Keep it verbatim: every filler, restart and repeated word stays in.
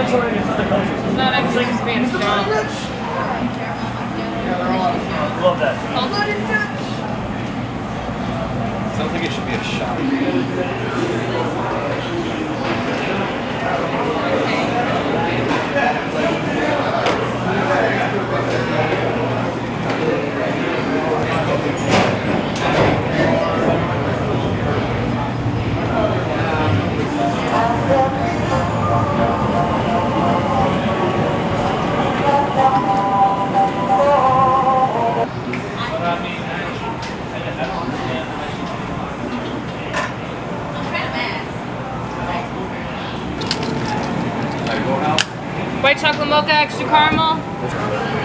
inventory against other countries. It's not actually like, Spanish. It's not rich. Yeah, they're all I love that. Sounds like it should be a shot. White chocolate mocha, extra caramel.